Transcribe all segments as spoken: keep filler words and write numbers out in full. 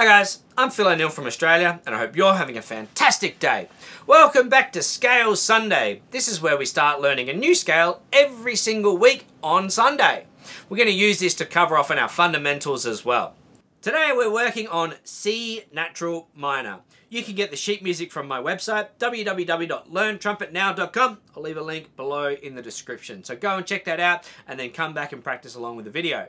Hi guys, I'm Phill O'Neill from Australia and I hope you're having a fantastic day. Welcome back to Scales Sunday. This is where we start learning a new scale every single week on Sunday. We're going to use this to cover off on our fundamentals as well. Today we're working on C Natural Minor. You can get the sheet music from my website w w w dot learn trumpet now dot com. I'll leave a link below in the description. So go and check that out and then come back and practice along with the video.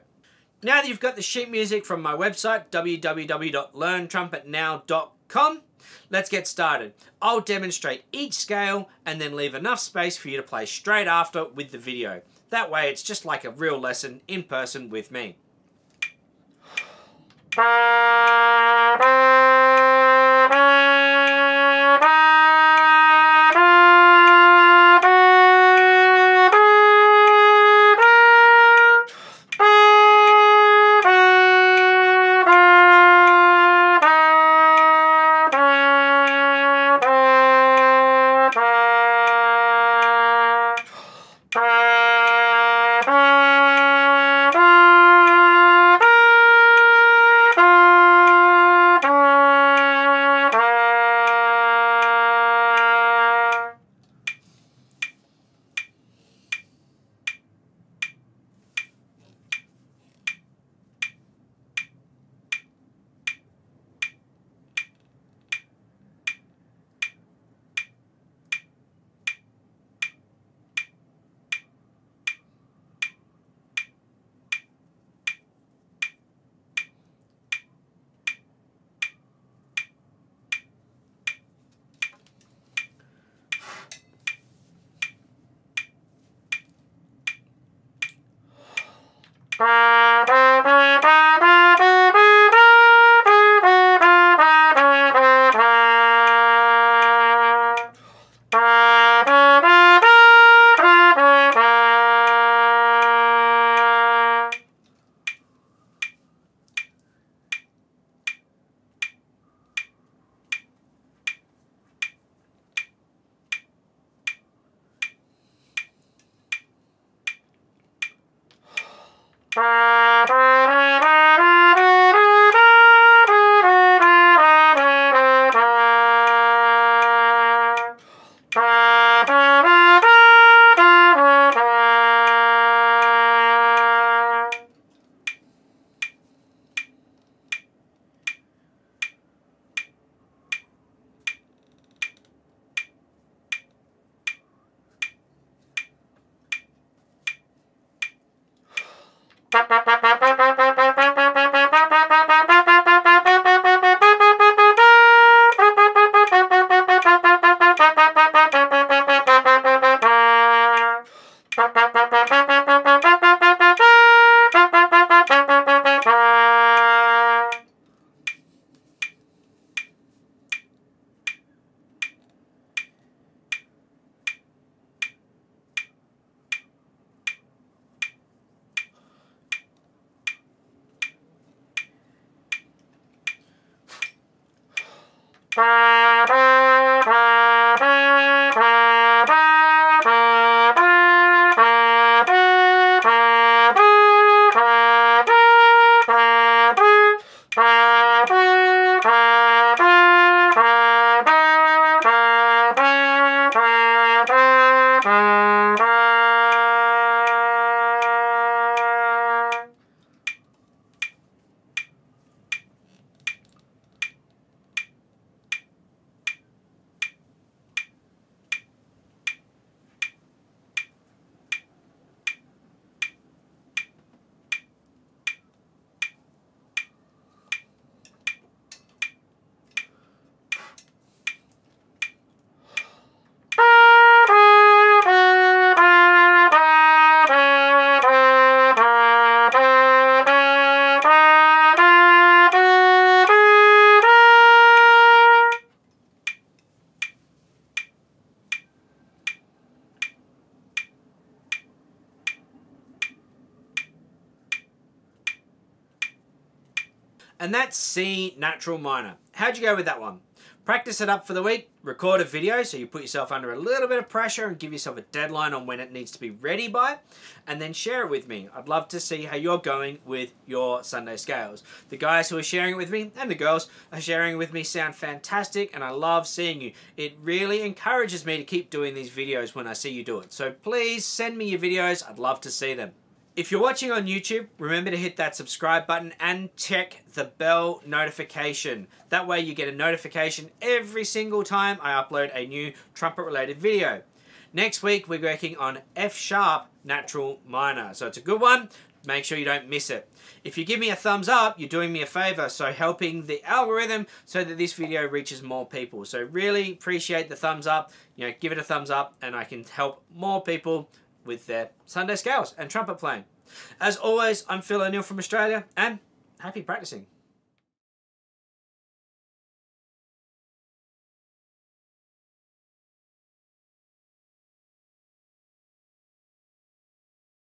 Now that you've got the sheet music from my website, w w w dot learn trumpet now dot com, let's get started. I'll demonstrate each scale and then leave enough space for you to play straight after with the video. That way it's just like a real lesson in person with me. And that's C natural minor. How'd you go with that one? Practice it up for the week, record a video so you put yourself under a little bit of pressure and give yourself a deadline on when it needs to be ready by, and then share it with me. I'd love to see how you're going with your Sunday scales. The guys who are sharing it with me and the girls are sharing it with me sound fantastic, and I love seeing you. It really encourages me to keep doing these videos when I see you do it. So please send me your videos, I'd love to see them. If you're watching on YouTube, remember to hit that subscribe button and check the bell notification. That way you get a notification every single time I upload a new trumpet related video. Next week we're working on F sharp natural minor, so it's a good one. Make sure you don't miss it. If you give me a thumbs up, you're doing me a favor, so helping the algorithm so that this video reaches more people. So really appreciate the thumbs up. You know, give it a thumbs up and I can help more people with their Sunday scales and trumpet playing. As always, I'm Phill O'Neill from Australia, and happy practicing.